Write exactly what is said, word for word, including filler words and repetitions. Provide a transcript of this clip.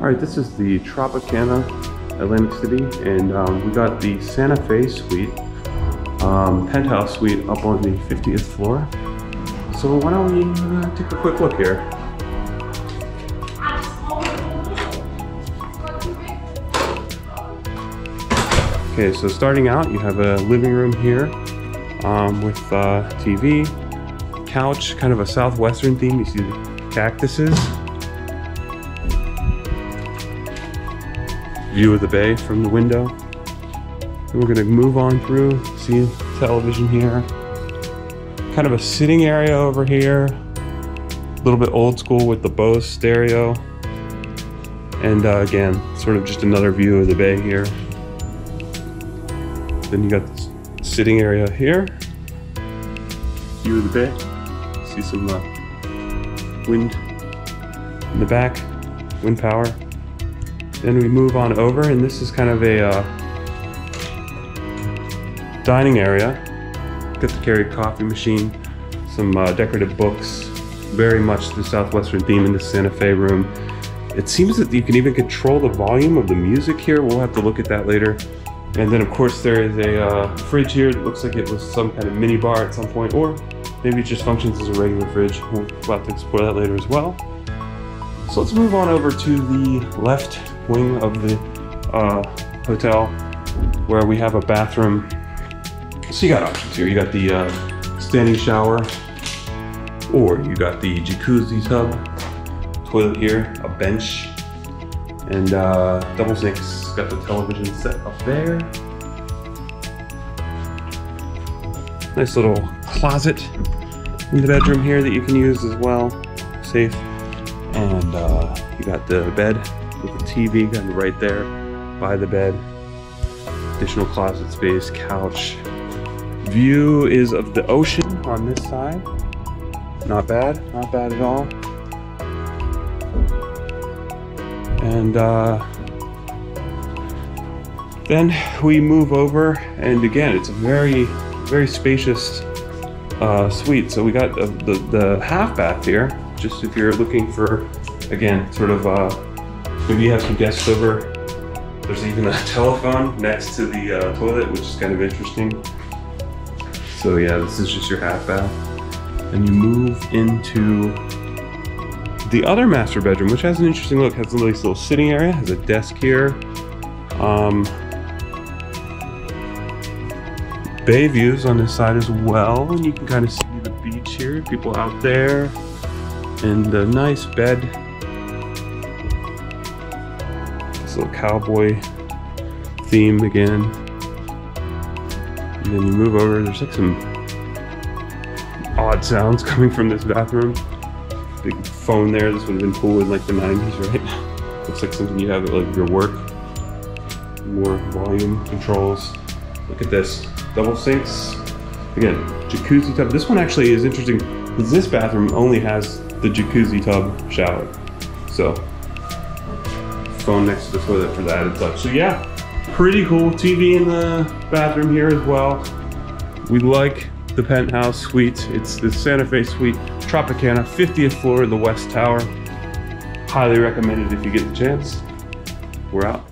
All right, this is the Tropicana Atlantic City, and um, we got the Santa Fe Suite, um, penthouse suite up on the fiftieth floor. So why don't we uh, take a quick look here. Okay, so starting out, you have a living room here um, with uh, T V, couch, kind of a southwestern theme. You see the cactuses. View of the bay from the window. And we're gonna move on through, see television here. Kind of a sitting area over here. A little bit old school with the Bose stereo. And uh, again, sort of just another view of the bay here. Then you got this sitting area here. View of the bay. See some uh, wind in the back, wind power. Then we move on over, and this is kind of a uh, dining area. Got the Keurig coffee machine, some uh, decorative books, very much the southwestern theme in the Santa Fe room. It seems that you can even control the volume of the music here. We'll have to look at that later. And then of course there is a uh, fridge here that looks like it was some kind of mini bar at some point, or maybe it just functions as a regular fridge. We'll have to explore that later as well. So let's move on over to the left wing of the uh, hotel, where we have a bathroom. So you got options here. You got the uh, standing shower, or you got the jacuzzi tub, toilet here, a bench, and uh, double sinks. Got the television set up there. Nice little closet in the bedroom here that you can use as well, safe. And uh, you got the bed with the T V kind of right there by the bed. Additional closet space, couch. View is of the ocean on this side. Not bad, not bad at all. And uh, then we move over, and again, it's a very, very spacious uh, suite. So we got the, the, the half bath here. Just if you're looking for, again, sort of, uh, maybe you have some guests over. There's even a telephone next to the uh, toilet, which is kind of interesting. So yeah, this is just your half bath. And you move into the other master bedroom, which has an interesting look. Has a nice little sitting area, has a desk here. Um, bay views on this side as well. And you can kind of see the beach here, people out there. And a nice bed. This little cowboy theme again. And then you move over, there's like some odd sounds coming from this bathroom. Big phone there, this would have been cool in like the nineties, right? Looks like something you have at like your work. More volume controls. Look at this, double sinks. Again, jacuzzi tub. This one actually is interesting because this bathroom only has the jacuzzi tub shower. So, phone next to the toilet for the added touch. So yeah, pretty cool. T V in the bathroom here as well. We like the penthouse suite. It's the Santa Fe Suite, Tropicana, fiftieth floor in the West Tower. Highly recommended if you get the chance. We're out.